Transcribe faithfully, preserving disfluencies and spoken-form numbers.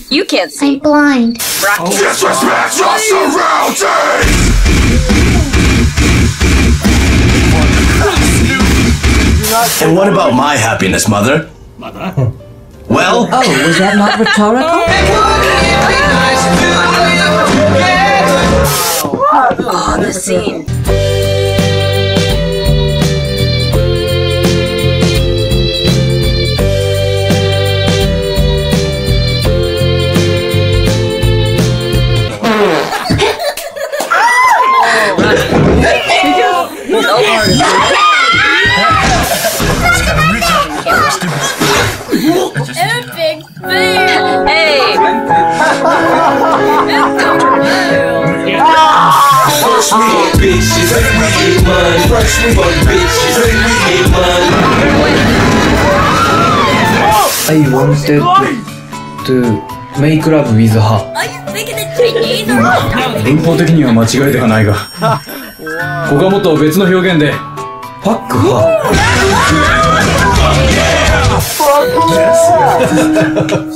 see. You can't see. I'm blind. Rocky. Disrespect your surroundings! And what about my happiness, mother? Mother? Well? Oh, was that not rhetorical? Oh, the scene. Epic fail! Hey! First we on bitches, then we get money. First we on bitches, then we get money. I wanted to, to make love with her. Are you thinking that Chinese or what? 文法的には間違いではないが、ここはもっと別の表現で、パックは。Yes.